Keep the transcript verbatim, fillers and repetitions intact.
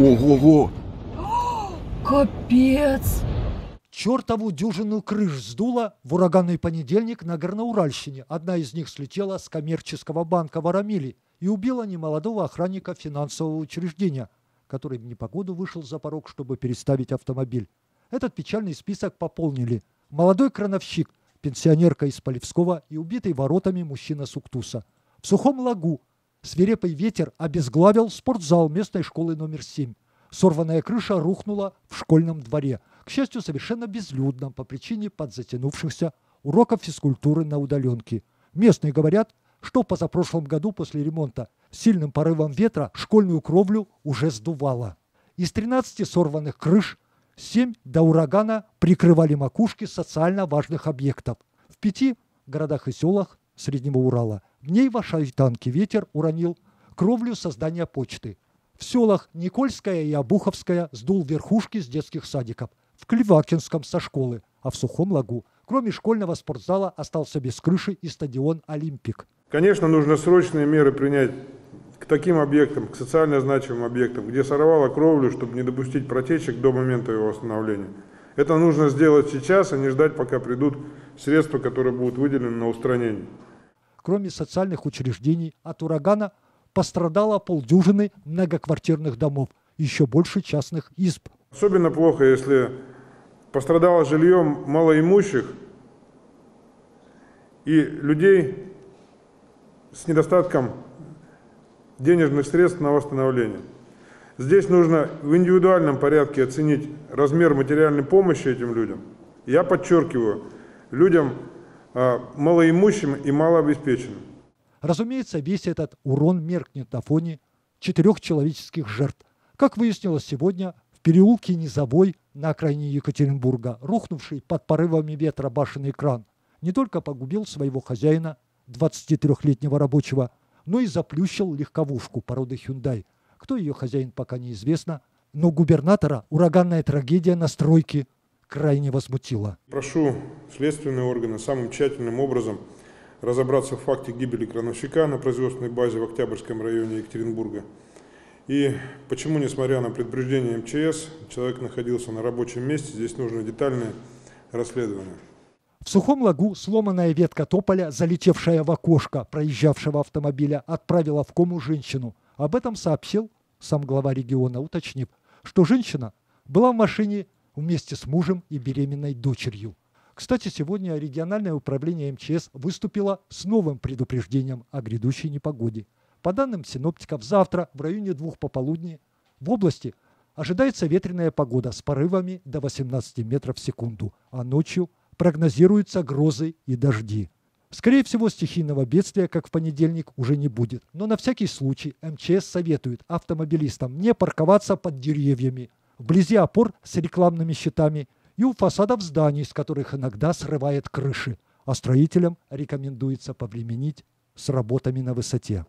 Ого-го! Капец! Чертову дюжину крыш сдуло в ураганный понедельник на Горноуральщине. Одна из них слетела с коммерческого банка в Арамиле и убила немолодого охранника финансового учреждения, который в непогоду вышел за порог, чтобы переставить автомобиль. Этот печальный список пополнили молодой крановщик, пенсионерка из Полевского и убитый воротами мужчина с Уктуса. В Сухом Логу свирепый ветер обезглавил спортзал местной школы номер семь. Сорванная крыша рухнула в школьном дворе. К счастью, совершенно безлюдно по причине подзатянувшихся уроков физкультуры на удаленке. Местные говорят, что позапрошлом году после ремонта сильным порывом ветра школьную кровлю уже сдувало. Из тринадцати сорванных крыш семь до урагана прикрывали макушки социально важных объектов. В пяти городах и селах Среднего Урала. Дней в Ашайтанке ветер уронил кровлю со здания почты. В селах Никольская и Обуховская сдул верхушки с детских садиков. В Клевакинском со школы, а в Сухом Логу, кроме школьного спортзала, остался без крыши и стадион «Олимпик». Конечно, нужно срочные меры принять к таким объектам, к социально значимым объектам, где сорвало кровлю, чтобы не допустить протечек до момента его восстановления. Это нужно сделать сейчас, а не ждать, пока придут средства, которые будут выделены на устранение. Кроме социальных учреждений, от урагана пострадало полдюжины многоквартирных домов, еще больше частных изб. Особенно плохо, если пострадало жилье малоимущих и людей с недостатком денежных средств на восстановление. Здесь нужно в индивидуальном порядке оценить размер материальной помощи этим людям. Я подчеркиваю, людям малоимущим и малообеспеченным. Разумеется, весь этот урон меркнет на фоне четырех человеческих жертв. Как выяснилось сегодня, в переулке Низовой на окраине Екатеринбурга рухнувший под порывами ветра башенный кран не только погубил своего хозяина, двадцатитрёхлетнего рабочего, но и заплющил легковушку породы Hyundai. Кто ее хозяин, пока неизвестно, но губернатора ураганная трагедия на стройке крайне возмутила. Прошу следственные органы самым тщательным образом разобраться в факте гибели крановщика на производственной базе в Октябрьском районе Екатеринбурга. И почему, несмотря на предупреждение МЧС, человек находился на рабочем месте, здесь нужно детальное расследование. В Сухом Логу сломанная ветка тополя, залетевшая в окошко проезжавшего автомобиля, отправила в кому женщину. Об этом сообщил сам глава региона, уточнив, что женщина была в машине вместе с мужем и беременной дочерью. Кстати, сегодня региональное управление МЧС выступило с новым предупреждением о грядущей непогоде. По данным синоптиков, завтра в районе двух пополудни в области ожидается ветреная погода с порывами до восемнадцати метров в секунду, а ночью прогнозируются грозы и дожди. Скорее всего, стихийного бедствия, как в понедельник, уже не будет. Но на всякий случай МЧС советует автомобилистам не парковаться под деревьями, вблизи опор с рекламными щитами и у фасадов зданий, с которых иногда срывает крыши. А строителям рекомендуется повременить с работами на высоте.